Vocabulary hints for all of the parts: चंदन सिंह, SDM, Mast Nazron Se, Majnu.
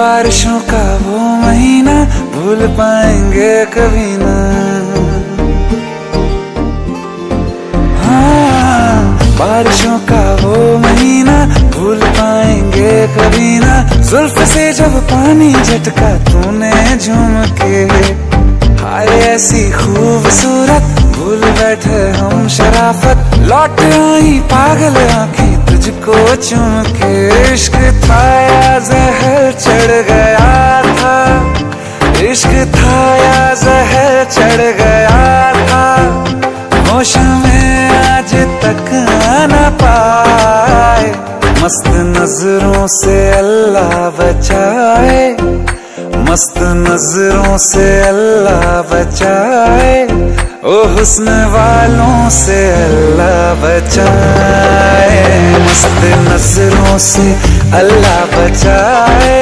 बारिशों का वो महीना भूल पाएंगे कभी ना। हाँ, बारिशों का वो महीना भूल पाएंगे कभी ना। जुल्फ से जब पानी झटका तूने झूम के, हाय ऐसी खूबसूरत भूल बैठे हम शराफत। लौट आई पागल आंखें तुझको चूम के, इश्क था या जहर चढ़ गया था, इश्क था या जहर चढ़ गया था, होश में आज तक न पाए। मस्त नजरों से अल्लाह बचाए, मस्त नजरों से अल्लाह बचाए, ओ हुस्न वालों से अल्लाह बचाए। मस्त नजरों से अल्लाह बचाए,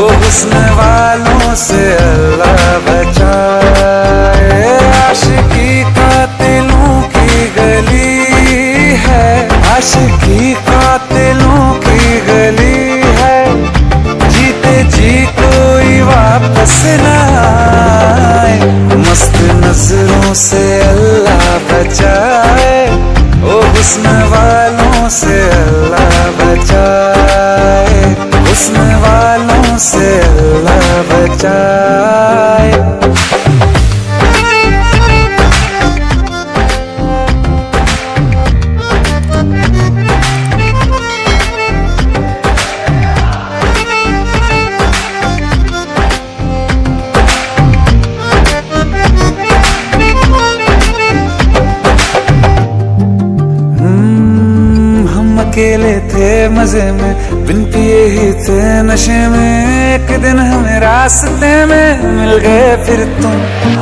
ओ हुस्न वालों से अल्लाह बचाए। आशिकी कातिलों की गली है, आशिकी कातिलों की गली है, जीते जी कोई वापस ना आए। मस्त नजरों से अल्लाह बचाए, ओ हुस्न वालों से अल्लाह बचाए, हुस्न वालों से अल्लाह बचाए। अकेले थे मजे में, बिन पिए ही थे नशे में, एक दिन हमें रास्ते में मिल गए फिर तुम।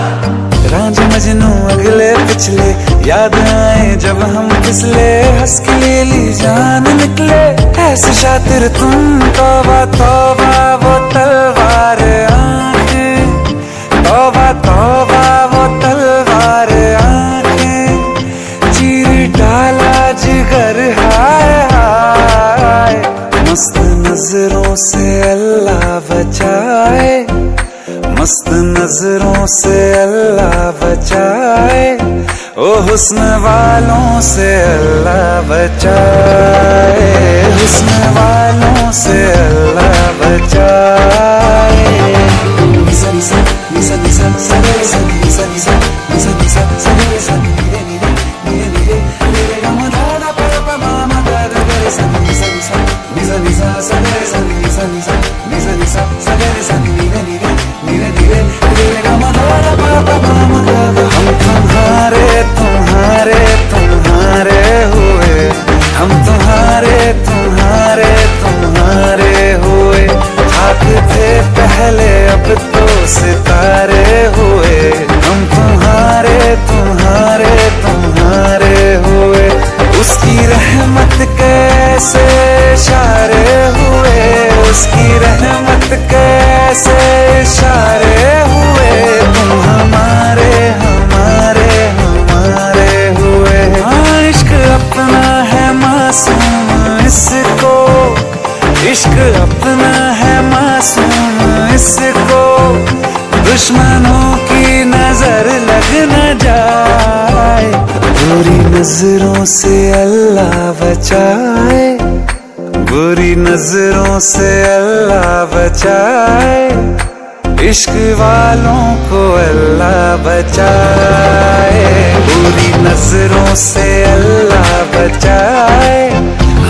राज मजनू अगले पिछले, याद आए जब हम फिसले, हंस के ले ली जान निकले ऐसे शातिर तुम। तौबा तौबा वो तलवार आंखें, तौबा तौबा वो तलवार आंखें, चीर डाला जिगर। मस्त नजरों से अल्लाह बचाए, मस्त नजरों से अल्लाह बचाए, ओ हुस्न वालों से अल्लाह बचाए, हुस्न वालों से अल्लाह बचाए। पहले अब तो सितारे हुए हम तुम्हारे, तुम्हारे, तुम्हारे हुए। उसकी रहमत कैसे इशारे हुए, उसकी रहमत कैसे इशारे हुए, तुम हमारे, हमारे, हमारे हुए। हाँ, इश्क अपना है मासूम इसको, इश्क अपना है मासूम इसको, दुश्मनों की नजर लग न जाए। बुरी नजरों से अल्लाह बचाए, बुरी नजरों से अल्लाह बचाए, इश्क वालों को अल्लाह बचाए। बुरी नजरों से अल्लाह बचाए,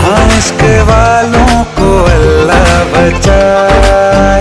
हाँ इश्क वालों को अल्लाह बचाए।